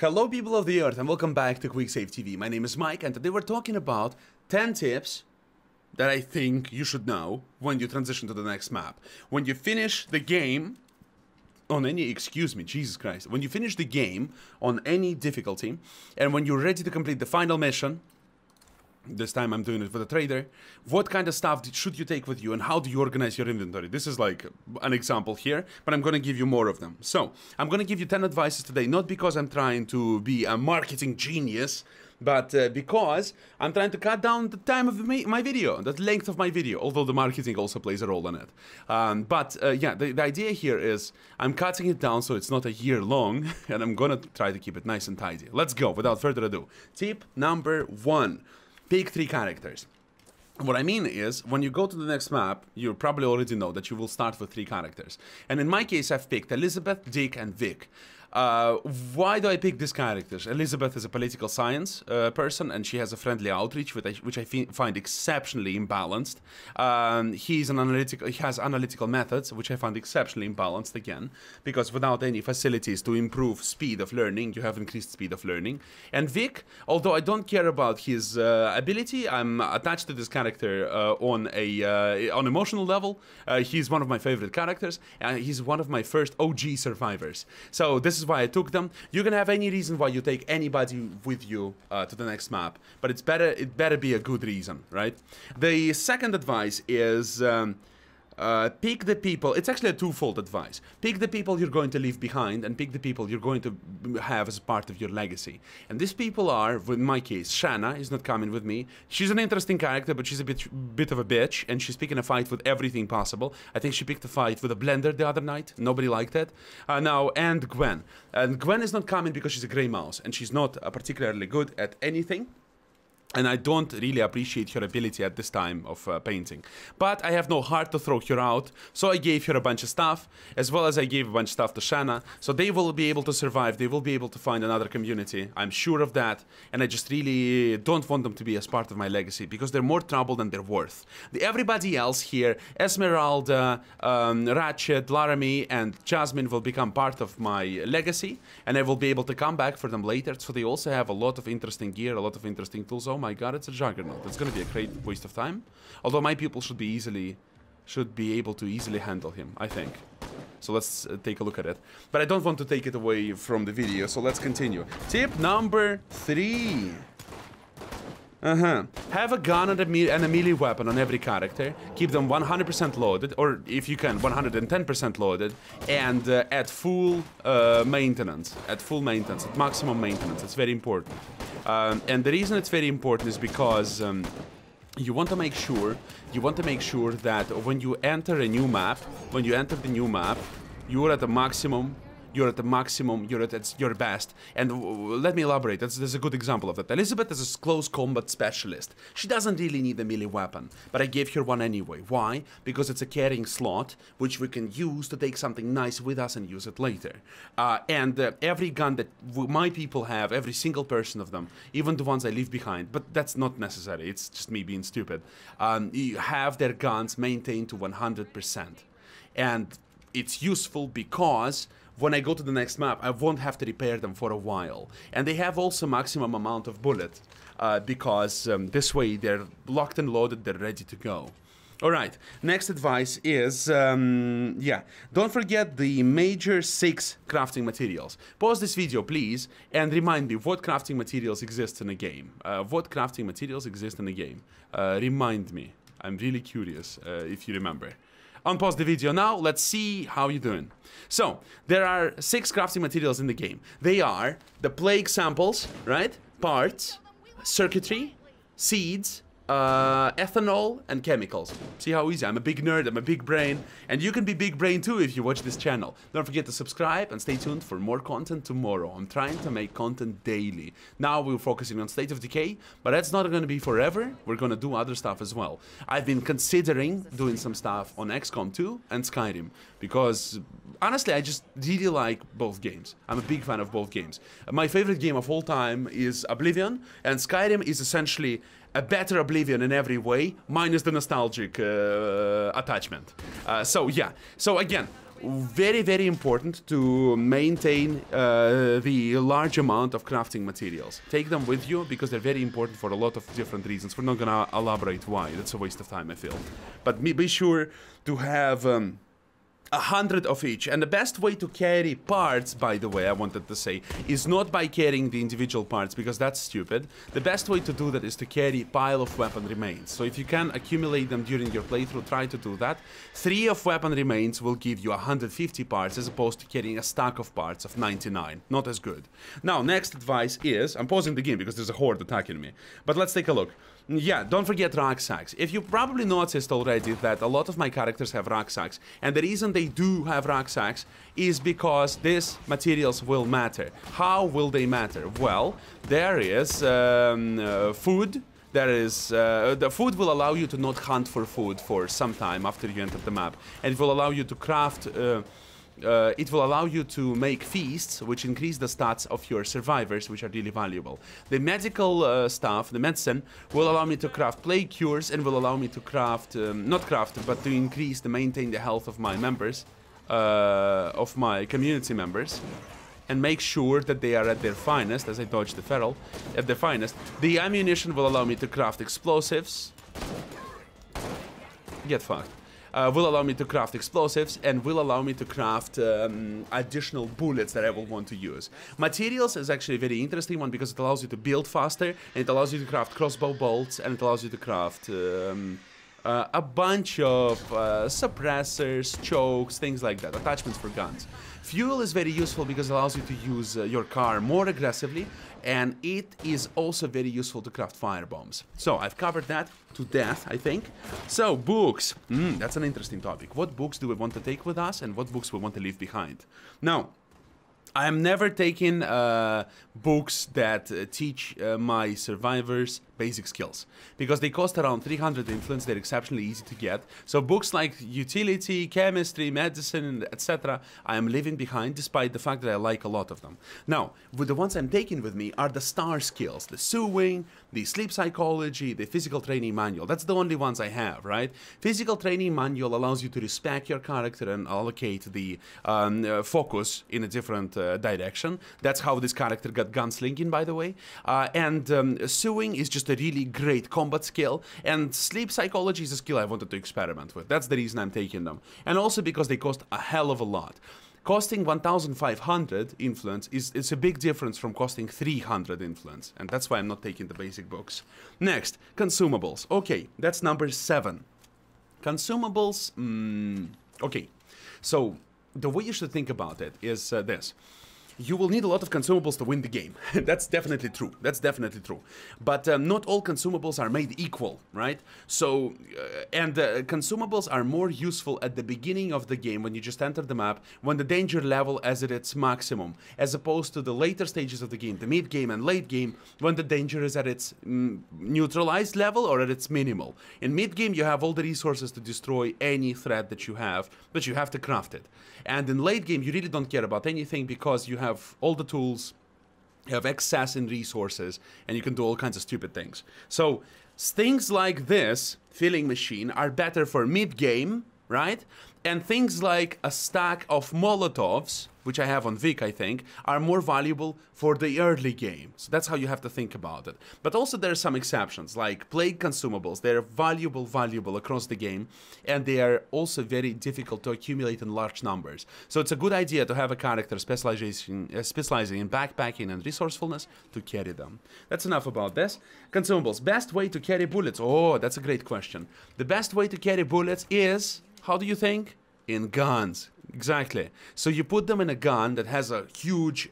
Hello people of the earth and welcome back to QuickSave TV. My name is Mike and today we're talking about 10 tips that I think you should know when you transition to the next map. When you finish the game on any, excuse me, Jesus Christ. When you finish the game on any difficulty and when you're ready to complete the final mission, this time I'm doing it for the trader, what kind of stuff should you take with you and how do you organize your inventory? This is like an example here, but I'm going to give you more of them. So, I'm going to give you 10 advices today, not because I'm trying to be a marketing genius, but because I'm trying to cut down the time of my video, the length of my video, although the marketing also plays a role in it. The idea here is I'm cutting it down so it's not a year long, and I'm going to try to keep it nice and tidy. Let's go, without further ado. Tip number one. Pick three characters. What I mean is, when you go to the next map, you probably already know that you will start with three characters. And in my case, I've picked Elizabeth, Dick, and Vic. Why do I pick these characters? Elizabeth is a political science person, and she has a friendly outreach, which I find exceptionally imbalanced. He has analytical methods, which I find exceptionally imbalanced again, because without any facilities to improve speed of learning, you have increased speed of learning. And Vic, although I don't care about his ability, I'm attached to this character on emotional level. He's one of my favorite characters, and he's one of my first OG survivors. So this is why I took them. You can have any reason why you take anybody with you to the next map, but it better be a good reason, right? The second advice is pick the people. It's actually a twofold advice. Pick the people you're going to leave behind and pick the people you're going to have as part of your legacy. And these people are, in my case, Shanna is not coming with me. She's an interesting character, but she's a bit of a bitch, and she's picking a fight with everything possible. I think she picked a fight with a blender the other night. Nobody liked that. And Gwen. And Gwen is not coming because she's a gray mouse, and she's not particularly good at anything. And I don't really appreciate her ability at this time of painting. But I have no heart to throw her out, so I gave her a bunch of stuff, as well as I gave a bunch of stuff to Shanna. So they will be able to survive, they will be able to find another community, I'm sure of that. And I just really don't want them to be as part of my legacy, because they're more trouble than they're worth. Everybody else here, Esmeralda, Ratchet, Laramie, and Jasmine will become part of my legacy. And I will be able to come back for them later, so they also have a lot of interesting gear, a lot of interesting tools. Oh my god, it's a juggernaut. It's gonna be a great waste of time. Although my people should be able to easily handle him, I think. So let's take a look at it. But I don't want to take it away from the video, so let's continue. Tip number three. Have a gun and a melee weapon on every character. Keep them 100% loaded, or if you can, 110% loaded, and at full maintenance. At full maintenance, at maximum maintenance. It's very important. And the reason it's very important is because you want to make sure that when you enter a new map, you're at the maximum. You're at your best. And let me elaborate, there's a good example of that. Elizabeth is a close combat specialist. She doesn't really need a melee weapon, but I gave her one anyway. Why? Because it's a carrying slot, which we can use to take something nice with us and use it later. Every gun that my people have, every single person of them, even the ones I leave behind, but that's not necessary, it's just me being stupid. You have their guns maintained to 100%. And it's useful because when I go to the next map, I won't have to repair them for a while. And they have also maximum amount of bullet, because this way they're locked and loaded, they're ready to go. Alright, next advice is, don't forget the major 6 crafting materials. Pause this video, please, and remind me what crafting materials exist in a game. Remind me. I'm really curious if you remember. Unpause the video now, let's see how you're doing. So, there are 6 crafting materials in the game. They are the plague samples, right? Parts, circuitry, seeds, ethanol, and chemicals. See how easy? I'm a big nerd, I'm a big brain, and you can be big brain too if you watch this channel. Don't forget to subscribe and stay tuned for more content tomorrow. I'm trying to make content daily. Now we're focusing on State of Decay, but that's not going to be forever. We're going to do other stuff as well. I've been considering doing some stuff on XCOM 2 and Skyrim, because honestly, I just really like both games. I'm a big fan of both games. My favorite game of all time is Oblivion, and Skyrim is essentially a better Oblivion in every way, minus the nostalgic attachment. So again, very important to maintain the large amount of crafting materials. Take them with you because they're very important for a lot of different reasons. We're not gonna elaborate why, that's a waste of time I feel. But be sure to have 100 of each. And the best way to carry parts, by the way, I wanted to say, is not by carrying the individual parts, because that's stupid. The best way to do that is to carry a pile of weapon remains. So if you can accumulate them during your playthrough, try to do that. 3 of weapon remains will give you 150 parts, as opposed to carrying a stack of parts of 99. Not as good. Now, next advice is, I'm pausing the game because there's a horde attacking me, but let's take a look. Yeah, don't forget rucksacks. If you probably noticed already that a lot of my characters have rucksacks, and the reason they do have rucksacks is because these materials will matter. How will they matter? Well, there is food. There is the food will allow you to not hunt for food for some time after you enter the map, and it will allow you to craft. It will allow you to make feasts, which increase the stats of your survivors, which are really valuable. The medical stuff, the medicine, will allow me to craft plague cures and will allow me to craft, but to increase, to maintain the health of my members, of my community members, and make sure that they are at their finest, as I dodge the feral, at their finest. The ammunition will allow me to craft explosives. Get fucked. Will allow me to craft explosives and will allow me to craft additional bullets that I will want to use. Materials is actually a very interesting one because it allows you to build faster and it allows you to craft crossbow bolts and it allows you to craft a bunch of suppressors, chokes, things like that, attachments for guns. Fuel is very useful because it allows you to use your car more aggressively and it is also very useful to craft firebombs. So I've covered that to death, I think. So books, that's an interesting topic. What books do we want to take with us and what books we want to leave behind? Now, I am never taking books that teach my survivors basic skills because they cost around 300 influence, they're exceptionally easy to get. So books like utility, chemistry, medicine, etc. I am leaving behind despite the fact that I like a lot of them. Now, the ones I'm taking with me are the star skills, the sewing, the sleep psychology, the physical training manual. That's the only ones I have, right? Physical training manual allows you to respec your character and allocate the focus in a different direction. That's how this character got gunslinging, by the way. Sewing is just a really great combat skill, and sleep psychology is a skill I wanted to experiment with. That's the reason I'm taking them, and also because they cost a hell of a lot. Costing 1,500 influence is a big difference from costing 300 influence, and that's why I'm not taking the basic books. Next, consumables. Okay, that's number 7. Consumables, okay, so the way you should think about it is this. You will need a lot of consumables to win the game. That's definitely true. That's definitely true. But not all consumables are made equal, right? So, consumables are more useful at the beginning of the game when you just enter the map, when the danger level is at its maximum, as opposed to the later stages of the game, the mid game and late game, when the danger is at its neutralized level or at its minimal. In mid game, you have all the resources to destroy any threat that you have, but you have to craft it. And in late game, you really don't care about anything because you have all the tools, you have excess in resources, and you can do all kinds of stupid things. So things like this filling machine are better for mid-game, right? And things like a stack of Molotovs, which I have on Vic, I think, are more valuable for the early game. So that's how you have to think about it. But also there are some exceptions, like plague consumables. They're valuable across the game, and they are also very difficult to accumulate in large numbers. So it's a good idea to have a character specializing in backpacking and resourcefulness to carry them. That's enough about this. Consumables. Best way to carry bullets. Oh, that's a great question. The best way to carry bullets is... how do you think? In guns. Exactly. So you put them in a gun that has a huge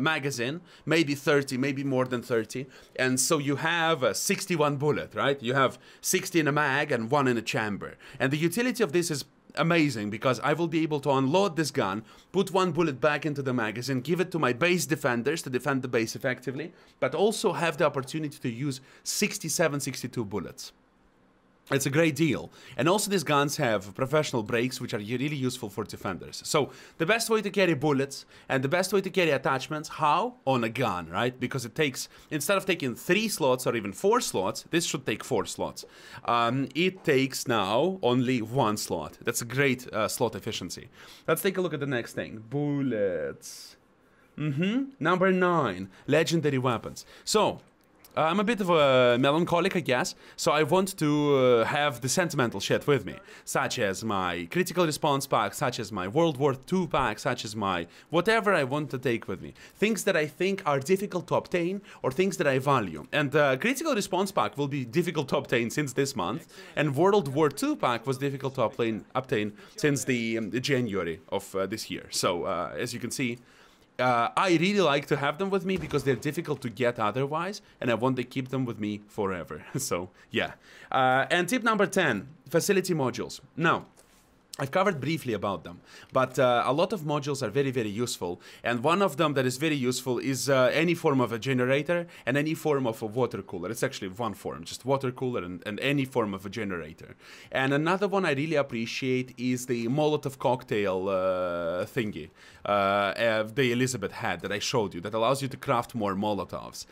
magazine, maybe 30, maybe more than 30, and so you have a 61 bullet, right? You have 60 in a mag and 1 in a chamber. And the utility of this is amazing because I will be able to unload this gun, put 1 bullet back into the magazine, give it to my base defenders to defend the base effectively, but also have the opportunity to use 67, 62 bullets. It's a great deal. And also these guns have professional brakes, which are really useful for defenders. So the best way to carry bullets and the best way to carry attachments, how? On a gun, right? Because it takes, instead of taking 3 slots or even 4 slots, this should take 4 slots. It takes now only 1 slot. That's a great slot efficiency. Let's take a look at the next thing. Bullets. Number 9, legendary weapons. So I'm a bit of a melancholic, I guess, so I want to have the sentimental shit with me, such as my critical response pack, such as my World War II pack, such as my whatever I want to take with me. Things that I think are difficult to obtain or things that I value. And the critical response pack will be difficult to obtain since this month, and World War II pack was difficult to obtain since the January of this year. So as you can see, I really like to have them with me because they're difficult to get otherwise, and I want to keep them with me forever. So, yeah. And tip number 10, facility modules. Now, I've covered briefly about them, but a lot of modules are very, very useful, and one of them that is very useful is any form of a generator and any form of a water cooler. It's actually one form, just water cooler and any form of a generator. And another one I really appreciate is the Molotov cocktail thingy, the Elizabeth had that I showed you, that allows you to craft more Molotovs.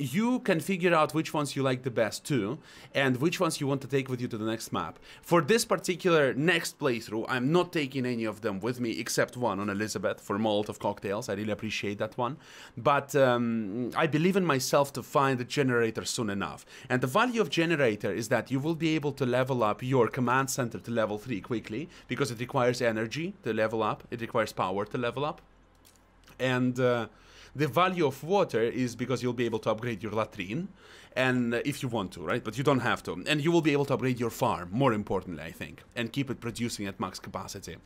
You can figure out which ones you like the best too, and which ones you want to take with you to the next map. For this particular next place, I'm not taking any of them with me except one on Elizabeth for Molotov cocktails. I really appreciate that one. But I believe in myself to find a generator soon enough. And the value of generator is that you will be able to level up your command center to level 3 quickly, because it requires energy to level up. It requires power to level up. And the value of water is because you'll be able to upgrade your latrine, and if you want to, right? But you don't have to. And you will be able to upgrade your farm, more importantly, I think, and keep it producing at max capacity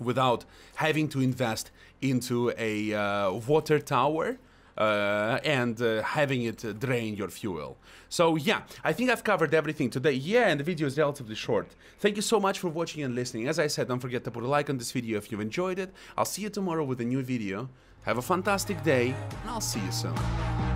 without having to invest into a water tower and having it drain your fuel. So yeah, I think I've covered everything today. Yeah, and the video is relatively short. Thank you so much for watching and listening. As I said, don't forget to put a like on this video if you've enjoyed it. I'll see you tomorrow with a new video. Have a fantastic day, and I'll see you soon.